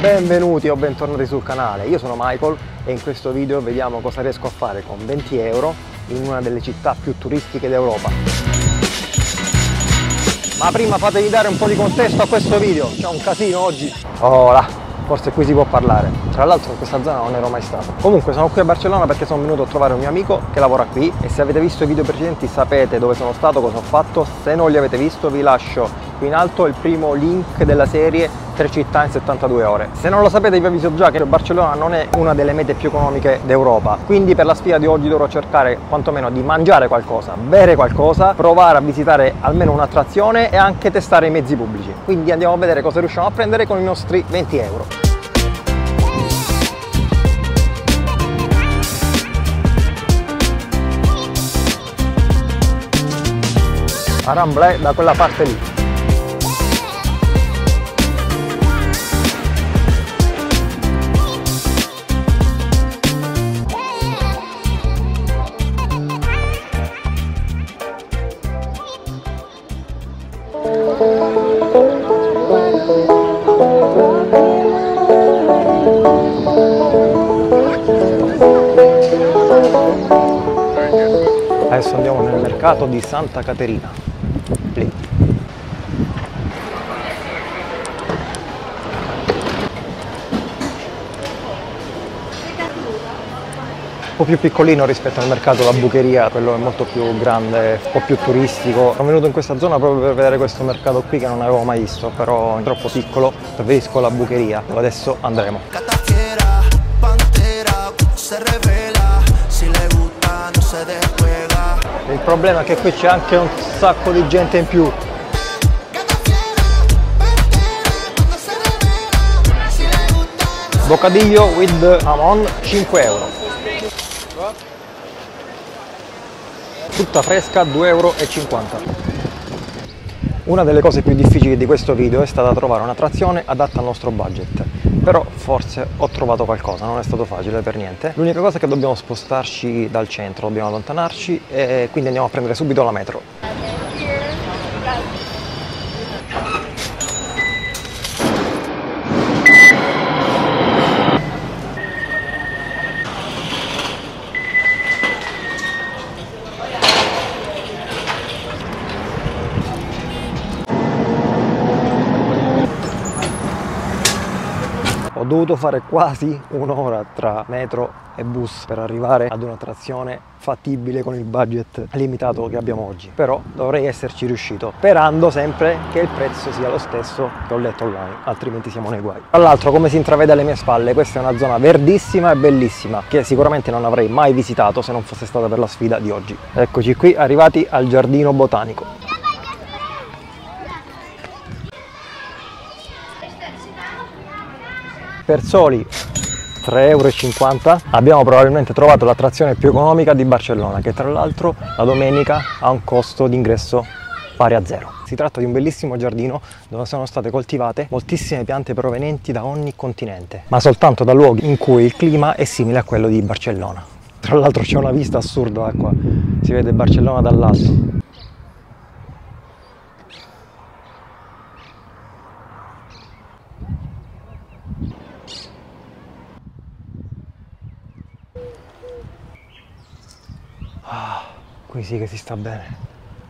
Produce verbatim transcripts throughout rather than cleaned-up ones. Benvenuti o bentornati sul canale, io sono Michael e in questo video vediamo cosa riesco a fare con venti euro in una delle città più turistiche d'Europa. Ma prima fatevi dare un po' di contesto a questo video, c'è un casino oggi. Oh là, forse qui si può parlare, tra l'altro in questa zona non ero mai stato. Comunque sono qui a Barcellona perché sono venuto a trovare un mio amico che lavora qui e se avete visto i video precedenti sapete dove sono stato, cosa ho fatto. Se non li avete visto vi lascio qui in alto il primo link della serie tre città in settantadue ore. Se non lo sapete vi avviso già che Barcellona non è una delle mete più economiche d'Europa, quindi per la sfida di oggi dovrò cercare quantomeno di mangiare qualcosa, bere qualcosa, provare a visitare almeno un'attrazione e anche testare i mezzi pubblici. Quindi andiamo a vedere cosa riusciamo a prendere con i nostri venti euro. Alhambra è da quella parte lì. Adesso andiamo nel mercato di Santa Caterina. Lì. Un po' più piccolino rispetto al mercato della Boqueria, quello è molto più grande, un po' più turistico. Sono venuto in questa zona proprio per vedere questo mercato qui che non avevo mai visto, però è troppo piccolo, preferisco la Boqueria. Adesso andremo. Il problema è che qui c'è anche un sacco di gente in più. Bocadillo with jamon, cinque euro. Frutta fresca, due euro e cinquanta. Una delle cose più difficili di questo video è stata trovare un'attrazione adatta al nostro budget. Però forse ho trovato qualcosa, non è stato facile per niente. L'unica cosa è che dobbiamo spostarci dal centro, dobbiamo allontanarci e quindi andiamo a prendere subito la metro. Ho dovuto fare quasi un'ora tra metro e bus per arrivare ad un'attrazione fattibile con il budget limitato che abbiamo oggi. Però dovrei esserci riuscito, sperando sempre che il prezzo sia lo stesso che ho letto online, altrimenti siamo nei guai. Tra l'altro, come si intravede alle mie spalle, questa è una zona verdissima e bellissima che sicuramente non avrei mai visitato se non fosse stata per la sfida di oggi. Eccoci qui, arrivati al giardino botanico. Per soli tre euro e cinquanta abbiamo probabilmente trovato l'attrazione più economica di Barcellona, che tra l'altro la domenica ha un costo d'ingresso pari a zero. Si tratta di un bellissimo giardino dove sono state coltivate moltissime piante provenienti da ogni continente, ma soltanto da luoghi in cui il clima è simile a quello di Barcellona. Tra l'altro c'è una vista assurda da qua, si vede Barcellona dall'alto. Ah, qui sì che si sta bene.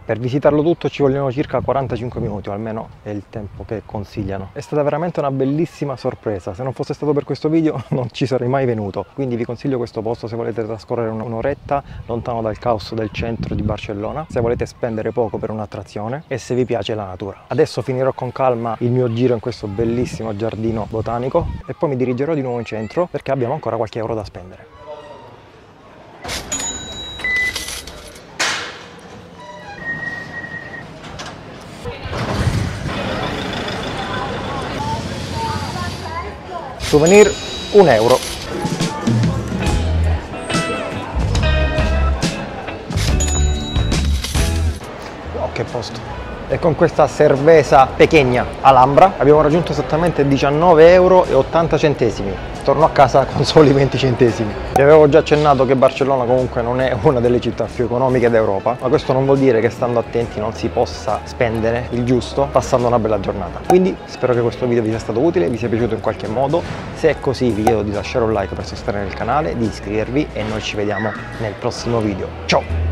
Per visitarlo tutto ci vogliono circa quarantacinque minuti, o almeno è il tempo che consigliano. È stata veramente una bellissima sorpresa, se non fosse stato per questo video non ci sarei mai venuto. Quindi vi consiglio questo posto se volete trascorrere un'oretta lontano dal caos del centro di Barcellona, se volete spendere poco per un'attrazione e se vi piace la natura. Adesso finirò con calma il mio giro in questo bellissimo giardino botanico e poi mi dirigerò di nuovo in centro perché abbiamo ancora qualche euro da spendere. Souvenir un euro. Oh, che posto! e con questa cerveza pequeña Alhambra abbiamo raggiunto esattamente diciannove euro e ottanta centesimi. Torno a casa con soli venti centesimi. Vi avevo già accennato che Barcellona comunque non è una delle città più economiche d'Europa, ma questo non vuol dire che stando attenti non si possa spendere il giusto passando una bella giornata. Quindi spero che questo video vi sia stato utile, vi sia piaciuto in qualche modo. Se è così vi chiedo di lasciare un like per sostenere il canale, di iscrivervi e noi ci vediamo nel prossimo video. Ciao!